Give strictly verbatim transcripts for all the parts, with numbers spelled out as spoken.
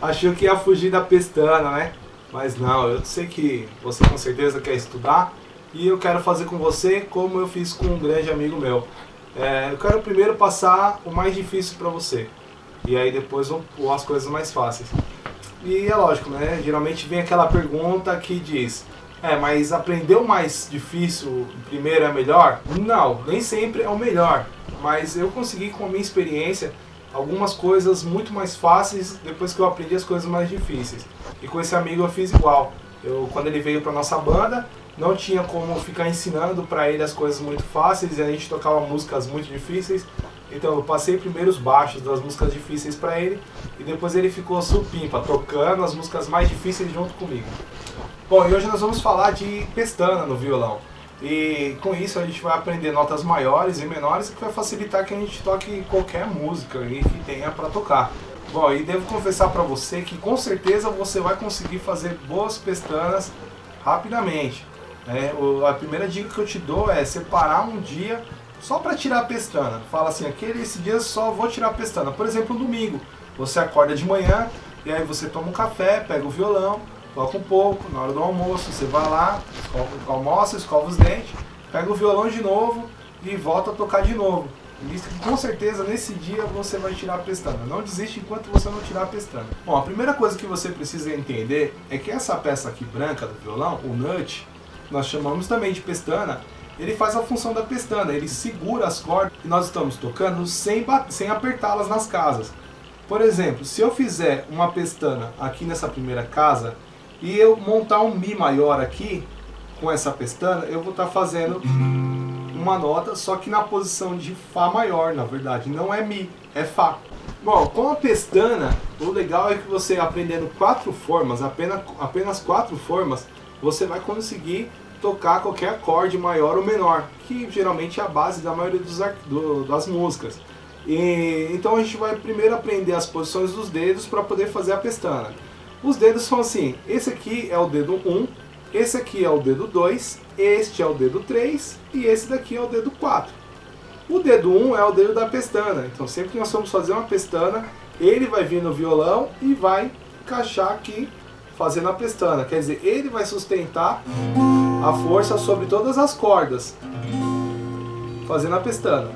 Achou que ia fugir da pestana, né? Mas não, eu sei que você com certeza quer estudar e eu quero fazer com você como eu fiz com um grande amigo meu. É, eu quero primeiro passar o mais difícil para você e aí depois eu, eu, as coisas mais fáceis. E é lógico, né? Geralmente vem aquela pergunta que diz: é, mas aprender o mais difícil primeiro é melhor? Não, nem sempre é o melhor, mas eu consegui com a minha experiência algumas coisas muito mais fáceis depois que eu aprendi as coisas mais difíceis. E com esse amigo eu fiz igual. Eu, quando ele veio para nossa banda, não tinha como ficar ensinando para ele as coisas muito fáceis e a gente tocava músicas muito difíceis. Então eu passei primeiro os baixos das músicas difíceis para ele e depois ele ficou supimpa, tocando as músicas mais difíceis junto comigo. Bom, e hoje nós vamos falar de pestana no violão. E com isso a gente vai aprender notas maiores e menores, que vai facilitar que a gente toque qualquer música que tenha para tocar. Bom, e devo confessar para você que com certeza você vai conseguir fazer boas pestanas rapidamente. É, a primeira dica que eu te dou é separar um dia só para tirar a pestana. Fala assim, aquele esse dia só vou tirar a pestana. Por exemplo, no domingo, você acorda de manhã e aí você toma um café, pega o violão, toca um pouco, na hora do almoço você vai lá, escova, almoça, escova os dentes, pega o violão de novo e volta a tocar de novo. E com certeza nesse dia você vai tirar a pestana. Não desiste enquanto você não tirar a pestana. Bom, a primeira coisa que você precisa entender é que essa peça aqui branca do violão, o nut, nós chamamos também de pestana, ele faz a função da pestana, ele segura as cordas que nós estamos tocando sem, sem apertá-las nas casas. Por exemplo, se eu fizer uma pestana aqui nessa primeira casa, e eu montar um Mi maior aqui, com essa pestana, eu vou estar fazendo uma nota, só que na posição de Fá maior, na verdade. Não é Mi, é Fá. Bom, com a pestana, o legal é que você aprendendo quatro formas, apenas, apenas quatro formas, você vai conseguir tocar qualquer acorde maior ou menor, que geralmente é a base da maioria dos, do, das músicas. E, então a gente vai primeiro aprender as posições dos dedos para poder fazer a pestana. Os dedos são assim, esse aqui é o dedo um, esse aqui é o dedo dois, este é o dedo três e esse daqui é o dedo quatro. O dedo um é o dedo da pestana, então sempre que nós vamos fazer uma pestana, ele vai vir no violão e vai encaixar aqui fazendo a pestana. Quer dizer, ele vai sustentar a força sobre todas as cordas, fazendo a pestana.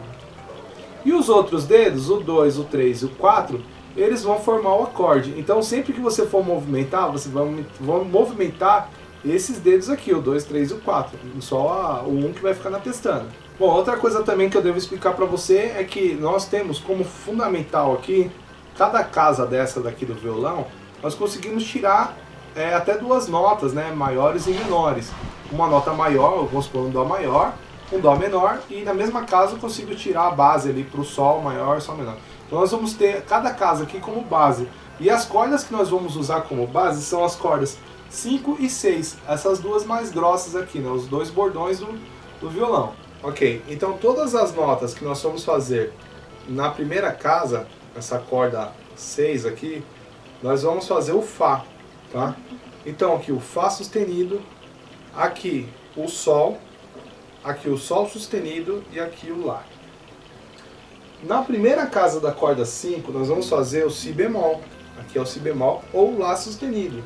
E os outros dedos, o dois, o três e o quatro, eles vão formar o acorde. Então sempre que você for movimentar, você vai, vai movimentar esses dedos aqui, o dois, três e o quatro. Só o um que vai ficar na pestana. Bom, outra coisa também que eu devo explicar para você é que nós temos como fundamental aqui, cada casa dessa daqui do violão, nós conseguimos tirar é, até duas notas, né, maiores e menores. Uma nota maior, eu vou supor um Dó maior, um Dó menor, e na mesma casa eu consigo tirar a base ali para o Sol maior e Sol menor. Então nós vamos ter cada casa aqui como base. E as cordas que nós vamos usar como base são as cordas cinco e seis. Essas duas mais grossas aqui, né? Os dois bordões do, do violão. Ok, então todas as notas que nós vamos fazer na primeira casa, essa corda seis aqui, nós vamos fazer o Fá, tá? Então aqui o Fá sustenido, aqui o Sol, aqui o Sol sustenido e aqui o Lá. Na primeira casa da corda cinco, nós vamos fazer o Si bemol. Aqui é o Si bemol ou Lá sustenido.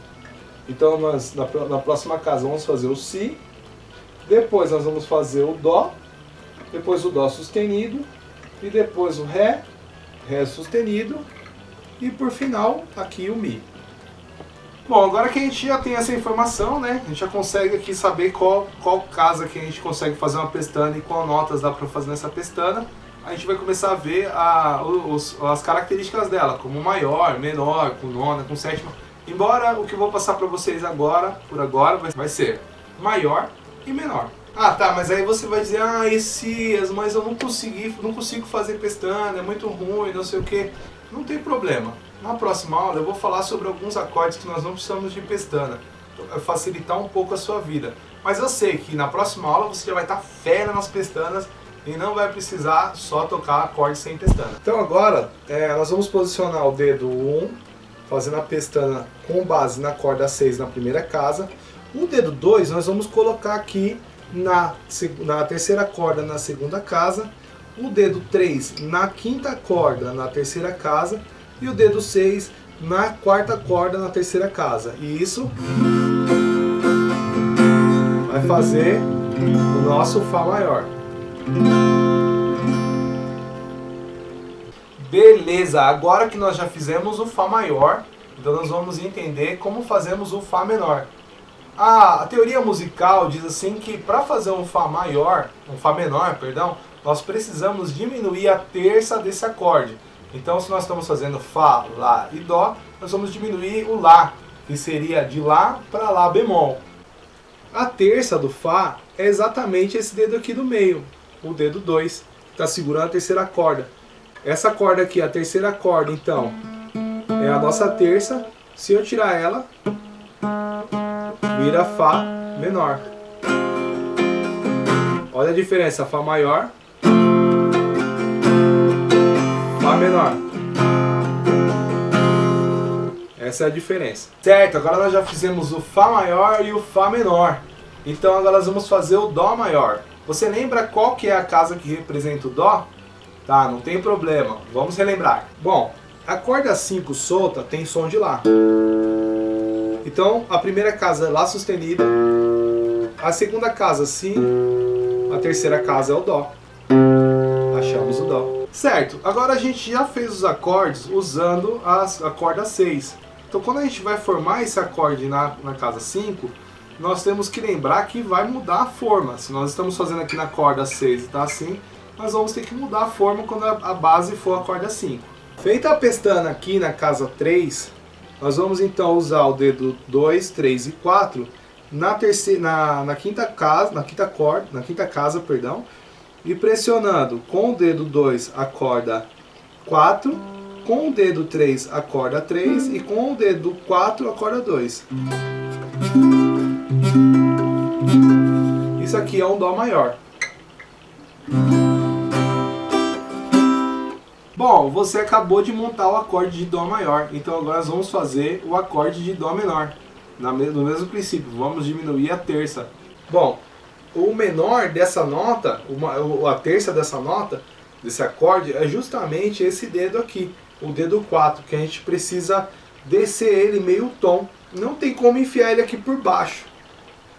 Então, nós, na, na próxima casa, vamos fazer o Si. Depois, nós vamos fazer o Dó. Depois, o Dó sustenido. E depois, o Ré. Ré sustenido. E, por final, aqui o Mi. Bom, agora que a gente já tem essa informação, né? A gente já consegue aqui saber qual, qual casa que a gente consegue fazer uma pestana e qual notas dá para fazer nessa pestana. A gente vai começar a ver a, os, as características dela, como maior, menor, com nona, com sétima. Embora o que eu vou passar para vocês agora, por agora, vai ser maior e menor. Ah, tá, mas aí você vai dizer, ah, esses, mas eu não consegui, não consigo fazer pestana, é muito ruim, não sei o que. Não tem problema. Na próxima aula eu vou falar sobre alguns acordes que nós não precisamos de pestana, para facilitar um pouco a sua vida. Mas eu sei que na próxima aula você já vai estar fera nas pestanas, e não vai precisar só tocar acorde sem pestana. Então agora, é, nós vamos posicionar o dedo um, fazendo a pestana com base na corda seis na primeira casa. O dedo dois nós vamos colocar aqui na, na terceira corda na segunda casa. O dedo três na quinta corda na terceira casa. E o dedo seis na quarta corda, na terceira casa. E isso vai fazer o nosso Fá maior. Beleza, agora que nós já fizemos o Fá maior, então nós vamos entender como fazemos o Fá menor. A teoria musical diz assim que para fazer um Fá maior, um Fá menor, perdão, nós precisamos diminuir a terça desse acorde. Então, se nós estamos fazendo Fá, Lá e Dó, nós vamos diminuir o Lá, que seria de Lá para Lá bemol. A terça do Fá é exatamente esse dedo aqui do meio, o dedo dois, que está segurando a terceira corda. Essa corda aqui, a terceira corda, então, é a nossa terça. Se eu tirar ela, vira Fá menor. Olha a diferença, Fá maior, Fá menor. Essa é a diferença. Certo, agora nós já fizemos o Fá maior e o Fá menor. Então agora nós vamos fazer o Dó maior. Você lembra qual que é a casa que representa o Dó? Tá, não tem problema, vamos relembrar. Bom, a corda cinco solta tem som de Lá. Então a primeira casa é Lá sustenido, a segunda casa Si, a terceira casa é o Dó. Achamos o Dó. Certo, agora a gente já fez os acordes usando as, a corda seis. Então quando a gente vai formar esse acorde na, na casa cinco, nós temos que lembrar que vai mudar a forma. Se nós estamos fazendo aqui na corda seis e está assim, nós vamos ter que mudar a forma quando a base for a corda cinco. Feita a pestana aqui na casa três, nós vamos então usar o dedo dois, três e quatro na, terceira, na, na quinta casa, na quinta corda, na quinta casa, perdão, e pressionando com o dedo dois a corda quatro, com o dedo três a corda três e com o dedo quatro a corda dois. Isso aqui é um Dó maior. Bom, você acabou de montar o acorde de Dó maior, então agora nós vamos fazer o acorde de Dó menor. No mesmo princípio, vamos diminuir a terça. Bom, o menor dessa nota, a terça dessa nota, desse acorde, é justamente esse dedo aqui, o dedo quatro, que a gente precisa descer ele meio tom. Não tem como enfiar ele aqui por baixo.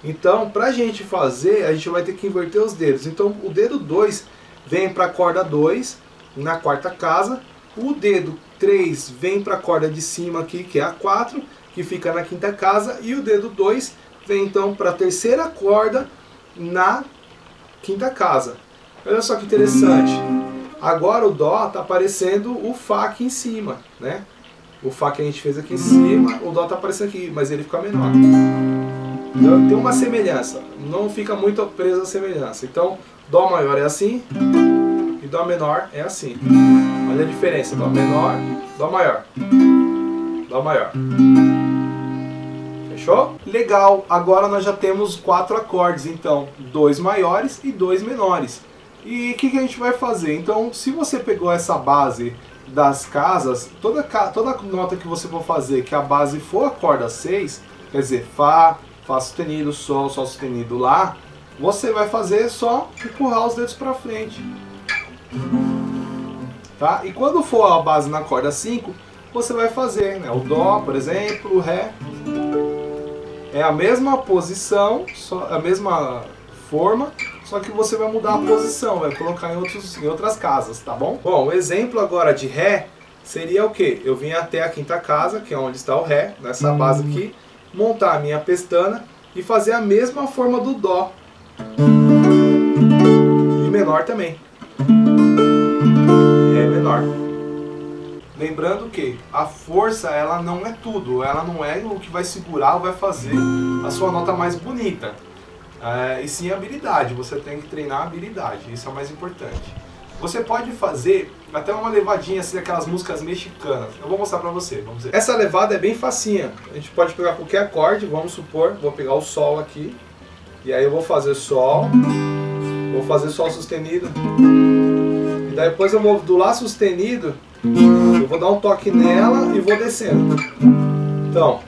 Então, para a gente fazer, a gente vai ter que inverter os dedos. Então, o dedo dois vem para a corda dois, na quarta casa, o dedo três vem para a corda de cima aqui, que é a quatro, que fica na quinta casa, e o dedo dois vem então para a terceira corda na quinta casa. Olha só que interessante, agora o Dó está aparecendo o Fá aqui em cima, né? O Fá que a gente fez aqui em cima, o Dó está aparecendo aqui, mas ele fica menor. Então tem uma semelhança, não fica muito presa a semelhança. Então Dó maior é assim, Dó menor é assim. Olha a diferença, Dó menor, Dó maior, Dó maior. Fechou? Legal, agora nós já temos quatro acordes, então, dois maiores e dois menores. E o que, que a gente vai fazer? Então, se você pegou essa base das casas, toda, toda nota que você for fazer, que a base for a corda seis, quer dizer, Fá, Fá sustenido, Sol, Sol sustenido, Lá, você vai fazer só empurrar os dedos para frente. Tá? E quando for a base na corda cinco, você vai fazer, né? O Dó, por exemplo, o Ré. É a mesma posição, só, a mesma forma, só que você vai mudar a posição, vai colocar em, outros, em outras casas, tá bom? Bom, o exemplo agora de Ré seria o que? Eu vim até a quinta casa, que é onde está o Ré, nessa base aqui, montar a minha pestana e fazer a mesma forma do Dó. E menor também. Ré menor. Lembrando que a força, ela não é tudo, ela não é o que vai segurar ou vai fazer a sua nota mais bonita, é, e sim a habilidade. Você tem que treinar a habilidade, isso é o mais importante. Você pode fazer até uma levadinha assim, aquelas músicas mexicanas, eu vou mostrar pra você, vamos ver. Essa levada é bem facinha, a gente pode pegar qualquer acorde, vamos supor, vou pegar o Sol aqui, e aí eu vou fazer Sol, vou fazer Sol sustenido. E daí depois eu vou do Lá sustenido, eu vou dar um toque nela e vou descendo. Então.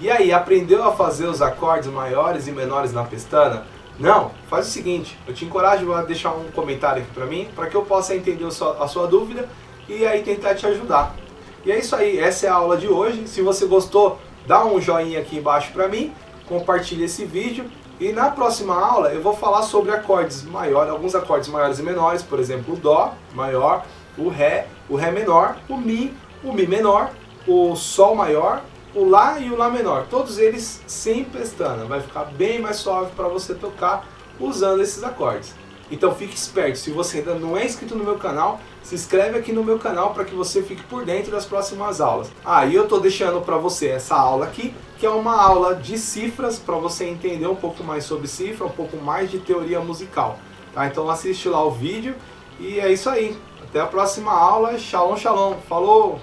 E aí, aprendeu a fazer os acordes maiores e menores na pestana? Não, faz o seguinte, eu te encorajo a deixar um comentário aqui pra mim, para que eu possa entender a sua, a sua dúvida e aí tentar te ajudar. E é isso aí, essa é a aula de hoje. Se você gostou, dá um joinha aqui embaixo pra mim, compartilha esse vídeo. E na próxima aula eu vou falar sobre acordes maiores, alguns acordes maiores e menores, por exemplo, o Dó maior, o Ré, o Ré menor, o Mi, o Mi menor, o Sol maior, o Lá e o Lá menor. Todos eles sem pestana, vai ficar bem mais suave para você tocar usando esses acordes. Então fique esperto, se você ainda não é inscrito no meu canal, se inscreve aqui no meu canal para que você fique por dentro das próximas aulas. Ah, e eu estou deixando para você essa aula aqui, que é uma aula de cifras, para você entender um pouco mais sobre cifra, um pouco mais de teoria musical. Tá? Então assiste lá o vídeo e é isso aí. Até a próxima aula, shalom, shalom, falou!